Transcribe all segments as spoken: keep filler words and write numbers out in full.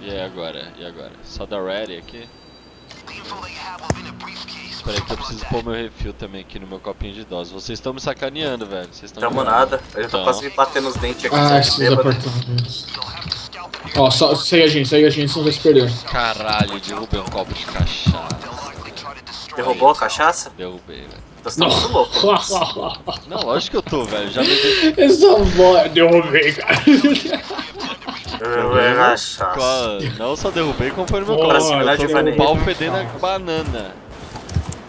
E é agora, e agora? Só da ready aqui? Peraí que eu preciso pôr meu refil também aqui no meu copinho de dose. Vocês estão me sacaneando, velho. Vocês estão Tamo nada, eu já tô então. quase batendo os dentes aqui. Ah, esses apartamentos. Ó, só segue a gente, segue a gente, senão vai se perder. Caralho, derrubei um copo de cachaça. Derrubou a cachaça? Derrubei, velho. Você tá muito louco. Não, lógico que eu tô, velho. Já me eu só vou... derrubei, cara. Derrubei a cachaça. Não só derrubei, como foi no meu copo. Eu tô com um pau fedendo a banana.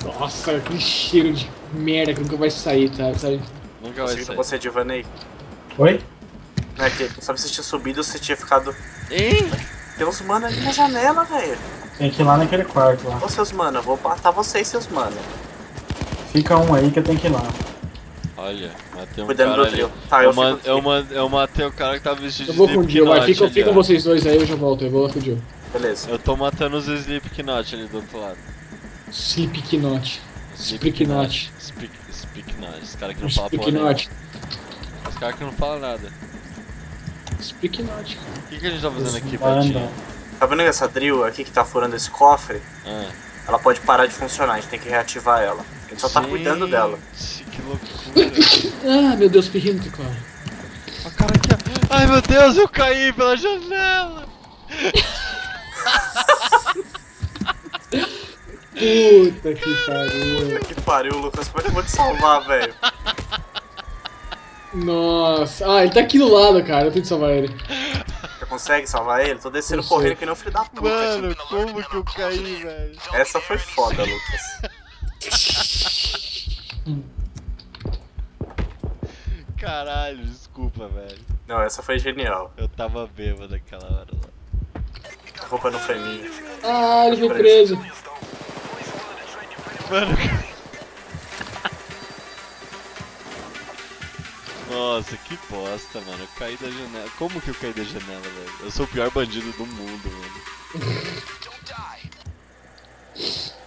Nossa, cara, que cheiro de merda que nunca vai sair, tá? Sabe? Nunca vai sair. Você, Divanei. Oi? Não é que, sabe se tinha subido ou se tinha ficado... Hein? Tem uns mano ali na janela, velho. Tem que ir lá naquele quarto, lá. Ô, seus mano, eu vou matar vocês, seus mano. Fica um aí que eu tenho que ir lá. Olha, matei um Cuidando cara ali. Tá, eu, eu, man, eu, man, eu matei o cara que tava vestido de Slipknot. Eu vou com o Dio, mas fica, fica vocês dois aí, eu já volto, eu vou com o Dio. Beleza. Eu tô matando os Slipknot ali do outro lado. Slipknot. Slipknot. Slipknot. Esse cara que não fala porra nenhuma. Esse cara que não fala nada. Slipknot. O que, que a gente tá fazendo aqui, Patinho? Tá vendo essa drill aqui que tá furando esse cofre? Ah. Ela pode parar de funcionar, a gente tem que reativar ela. A gente só tá gente, cuidando dela. Que loucura. Ah, meu Deus, pirrino que corre. A cara aqui. Ai, meu Deus, eu caí pela janela. Puta que pariu. Puta que pariu, Lucas. Como é que eu vou te salvar, velho? Nossa. Ah, ele tá aqui do lado, cara. Eu tenho que salvar ele. Consegue salvar ele? Tô descendo Nossa. correndo que nem um filho da puta. Mano, tipo, como que eu caí, velho? Essa foi foda, Lucas. Caralho, desculpa, velho. Não, essa foi genial. Eu tava bêbado naquela hora lá. A roupa não foi minha. Ah, ele foi preso. Mano. Nossa, que bosta, mano. Eu caí da janela. Como que eu caí da janela, velho? Eu sou o pior bandido do mundo, mano.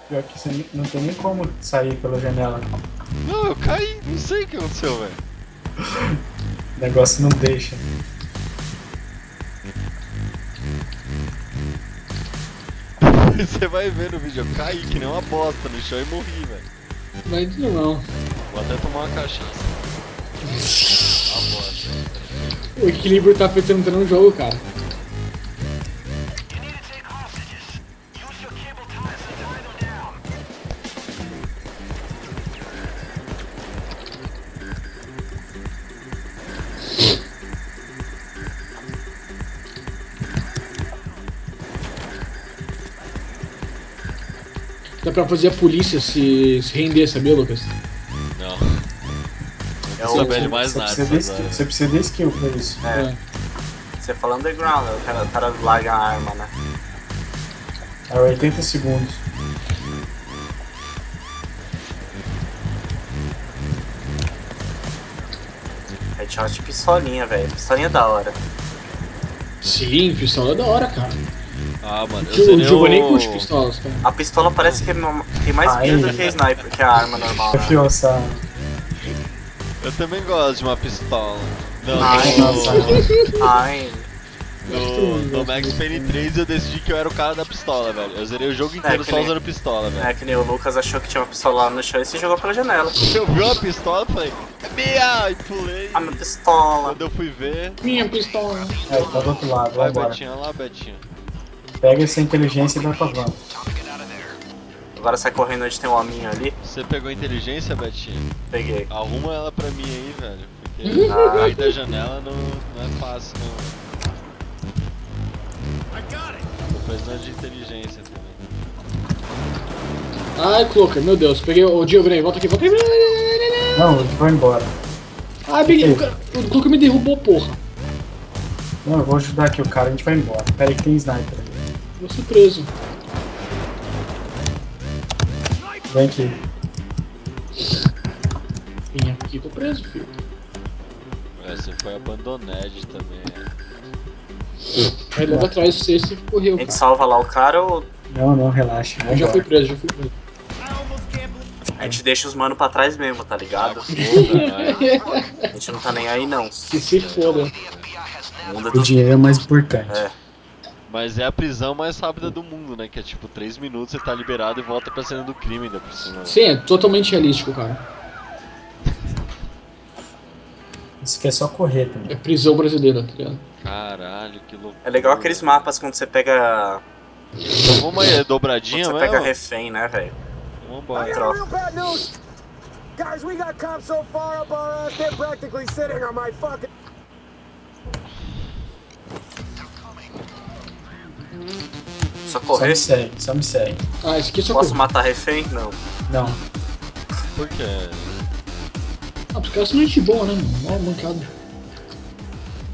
Pior que você não tem nem como sair pela janela. Não, eu caí. Não sei o que aconteceu, velho. O negócio não deixa. Você vai ver no vídeo. Eu caí que nem uma bosta no chão e morri, velho. Mas não. Vou até tomar uma cachaça. O equilíbrio tá tentando um jogo, cara. Dá pra fazer a polícia se, se render, sabia, Lucas? Não. Eu não saber de mais nada. Você precisa de skill pra isso. É. Você fala underground, o cara, o cara larga a arma, né? É oitenta segundos. É tinha uma de pistolinha, velho. Pistolinha é da hora. Sim, pistola é da hora, cara. Ah, mano, eu sei. O Giovanni curte pistolas, cara. A pistola parece que tem mais vida do que a sniper, que a arma normal. Eu também gosto de uma pistola. Não, ai, não. Ai. No, no Max P N três eu decidi que eu era o cara da pistola, velho. Eu zerei o jogo inteiro é só nem... usando pistola, velho. É que nem o Lucas achou que tinha uma pistola lá no chão e se jogou pela janela. Eu vi uma pistola e falei, é minha! E pulei. A minha pistola. Quando eu fui ver... Minha pistola. É, tá do outro lado, vai agora. Betinho, lá, Betinho. Pega essa inteligência e vai pra van. Agora sai correndo onde tem um hominho ali. Você pegou a inteligência, Betinho? Peguei. Arruma ela pra mim aí, velho. Porque ah. cair da janela não, não é fácil, não. I got it. Tô precisando de inteligência também. Ai, Clocker, meu Deus. Peguei o Giovanni, volta aqui, volta aqui. Não, vou embora. Ai, peguei. O Clocker me derrubou, porra. Não, eu vou ajudar aqui o cara, a gente vai embora. Pera aí que tem sniper. Vou ser preso. Vem aqui. Vem aqui, tô preso, filho. É, você foi abandoned também. Aí leva atrás de você e você correu. A gente salva lá o cara ou. Não, não, relaxa. Eu já fui preso, já fui preso. A gente deixa os manos pra trás mesmo, tá ligado? A gente não tá nem aí, não. Que se foda. O dinheiro é mais importante. É. Mas é a prisão mais rápida do mundo, né? Que é tipo três minutos, você tá liberado e volta pra cena do crime ainda por cima. Sim, é totalmente realístico, cara. Isso aqui é só correr também. É prisão brasileira, tá ligado? Caralho, que louco. É legal aqueles mapas quando você pega. Então, uma dobradinha, quando você mesmo? Pega refém, né, velho? Vamos embora. Guys, we got cops so far up our ass, they're practically sitting on my fucking... Só correr? Só me segue, só me segue. Ah, esse aqui só correr. Posso matar refém? Não. Não. Por quê? Ah, porque elas são gente boa, né, mano? Mó mancada.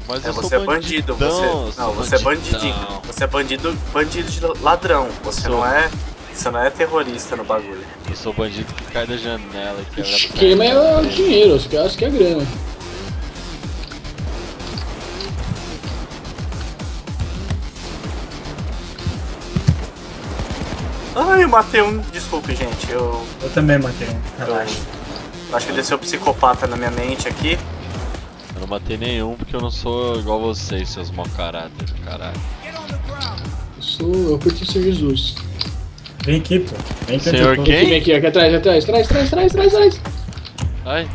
Mas é, você é bandido, você... Não, você é bandidinho. Você é bandido, bandido de ladrão. Você não é... Você não é terrorista no bagulho. Eu sou bandido que cai da janela e quebra. O esquema é o dinheiro, os caras que é grana. Ai, eu matei um. Desculpe, gente, eu. Eu também matei um. Relaxa. Eu acho que desceu psicopata na minha mente aqui. Eu não matei nenhum porque eu não sou igual vocês, seus mau caráter, caralho. Eu sou. Eu curti o Senhor Jesus. Vem aqui, pô. Vem aqui, Senhor, quem? Vem aqui, aqui atrás, atrás, atrás, atrás, atrás, atrás, atrás. Ai.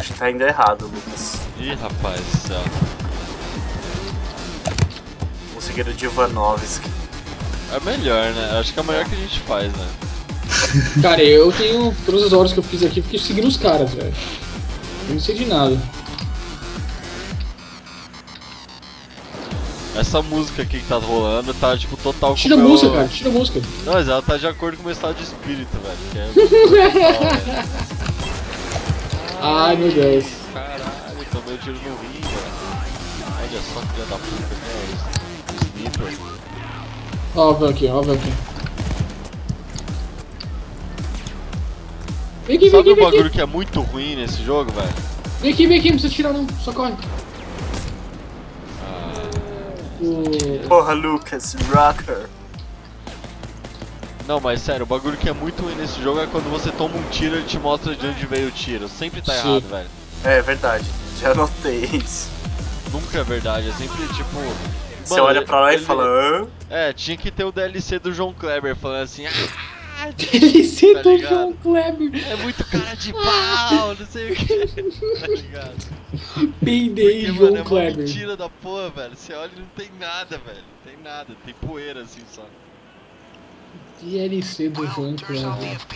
Acho que tá indo errado, Lucas. Ih, rapaz do céu. Conseguiram de Ivanovski. É melhor, né? Acho que é o melhor que a gente faz, né? Cara, eu tenho todas as horas que eu fiz aqui porque eu segui os caras, velho. Eu não sei de nada. Essa música aqui que tá rolando tá tipo total... Tira a música, meu... cara, tira a música. Não, mas ela tá de acordo com o meu estado de espírito, velho. Que é... Ai, meu Deus. Caralho, tomei o tiro no rim, velho. Olha só que filha da puta, né? Sniper. Ó, vem aqui, ó, vem aqui. Vem aqui, vem aqui, vem aqui. Sabe o bagulho que é muito ruim nesse jogo, velho? Vem aqui, vem aqui, não precisa tirar não, só corre. Porra, Lucas, rocker. Não, mas sério, o bagulho que é muito ruim nesse jogo é quando você toma um tiro e ele te mostra de onde veio o tiro. Sempre tá errado, Sim. velho. É verdade, já notei isso. Nunca é verdade, é sempre tipo... Você mano, olha pra lá ele, e fala... Ele... É, tinha que ter o D L C do João Kleber falando assim... Ah, D L C tá do João Kleber! É muito cara de pau, não sei o que, tá ligado? Peidei, João Kleber. É uma mentira da porra, velho. Você olha e não tem nada, velho. Não tem nada, tem poeira assim só. D L C do João Kleber.